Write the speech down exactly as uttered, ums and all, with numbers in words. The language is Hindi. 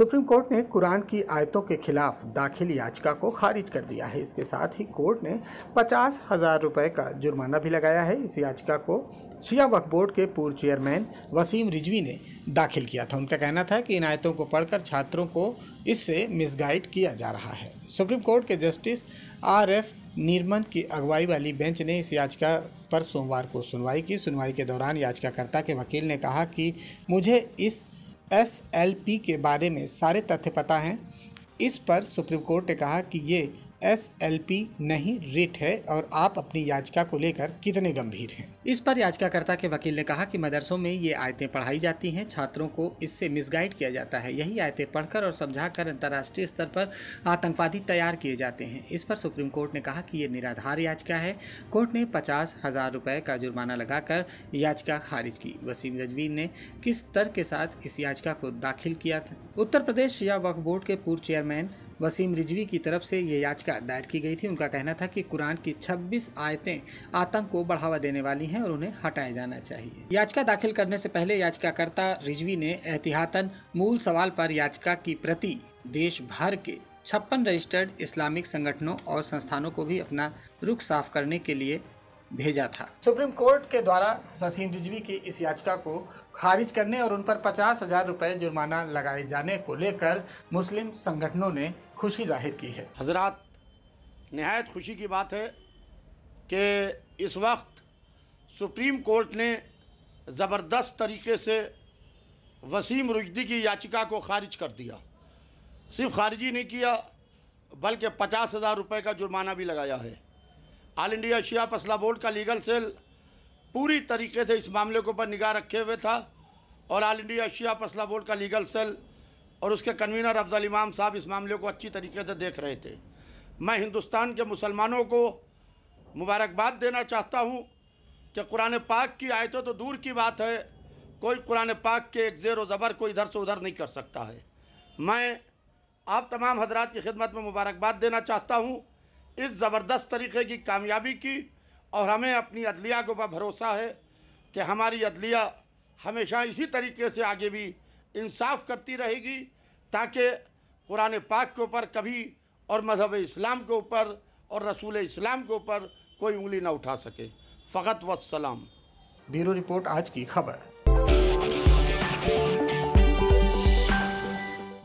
सुप्रीम कोर्ट ने कुरान की आयतों के खिलाफ दाखिल याचिका को खारिज कर दिया है। इसके साथ ही कोर्ट ने पचास हज़ार रुपये का जुर्माना भी लगाया है। इस याचिका को शिया वक्फ बोर्ड के पूर्व चेयरमैन वसीम रिजवी ने दाखिल किया था। उनका कहना था कि इन आयतों को पढ़कर छात्रों को इससे मिसगाइड किया जा रहा है। सुप्रीम कोर्ट के जस्टिस आर एफ निर्मंत की अगुवाई वाली बेंच ने इस याचिका पर सोमवार को सुनवाई की। सुनवाई के दौरान याचिकाकर्ता के वकील ने कहा कि मुझे इस एस एल पी के बारे में सारे तथ्य पता हैं। इस पर सुप्रीम कोर्ट ने कहा कि ये एस एल पी नहीं रिट है और आप अपनी याचिका को लेकर कितने गंभीर हैं। इस पर याचिकाकर्ता के वकील ने कहा कि मदरसों में ये आयतें पढ़ाई जाती हैं, छात्रों को इससे मिसगाइड किया जाता है। यही आयतें पढ़कर और समझाकर अंतर्राष्ट्रीय स्तर पर आतंकवादी तैयार किए जाते हैं। इस पर सुप्रीम कोर्ट ने कहा कि ये निराधार याचिका है। कोर्ट ने पचास हज़ार रुपये का जुर्माना लगाकर याचिका खारिज की। वसीम रिजवी ने किस तर्क के साथ इस याचिका को दाखिल किया था? उत्तर प्रदेश शिया वक्फ बोर्ड के पूर्व चेयरमैन वसीम रिजवी की तरफ से ये याचिका दायर की गई थी। उनका कहना था कि कुरान की छब्बीस आयतें आतंक को बढ़ावा देने वाली हैं और उन्हें हटाया जाना चाहिए। याचिका दाखिल करने से पहले याचिकाकर्ता रिजवी ने एहतियातन मूल सवाल पर याचिका की प्रति देश भर के छप्पन रजिस्टर्ड इस्लामिक संगठनों और संस्थानों को भी अपना रुख साफ करने के लिए भेजा था। सुप्रीम कोर्ट के द्वारा वसीम रिजवी की इस याचिका को खारिज करने और उन पर पचास हजार रुपये जुर्माना लगाए जाने को लेकर मुस्लिम संगठनों ने खुशी जाहिर की है। हजरात, नहायत खुशी की बात है कि इस वक्त सुप्रीम कोर्ट ने ज़बरदस्त तरीके से वसीम रिजवी की याचिका को खारिज कर दिया। सिर्फ खारिज ही नहीं किया बल्कि पचास हज़ार रुपये का जुर्माना भी लगाया है। ऑल इंडिया शिया फसला बोर्ड का लीगल सेल पूरी तरीके से इस मामले के ऊपर निगाह रखे हुए था और ऑल इंडिया शिया फसला बोर्ड का लीगल सेल और उसके कन्वीनर अफजल इमाम साहब इस मामले को अच्छी तरीके से देख रहे थे। मैं हिंदुस्तान के मुसलमानों को मुबारकबाद देना चाहता हूं कि कुरान पाक की आयतें तो दूर की बात है, कोई कुरान पाक के एक ज़ेर ज़बर को इधर से उधर नहीं कर सकता है। मैं आप तमाम हजरात की खिदमत में मुबारकबाद देना चाहता हूँ इस ज़बरदस्त तरीक़े की कामयाबी की और हमें अपनी अदलिया के ऊपर भरोसा है कि हमारी अदलिया हमेशा इसी तरीके से आगे भी इंसाफ करती रहेगी ताकि कुरान पाक के ऊपर कभी और मजहब इस्लाम के ऊपर और रसूल इस्लाम के ऊपर कोई उंगली ना उठा सके। फ़कत वस्सलाम। ब्यूरो रिपोर्ट, आज की खबर।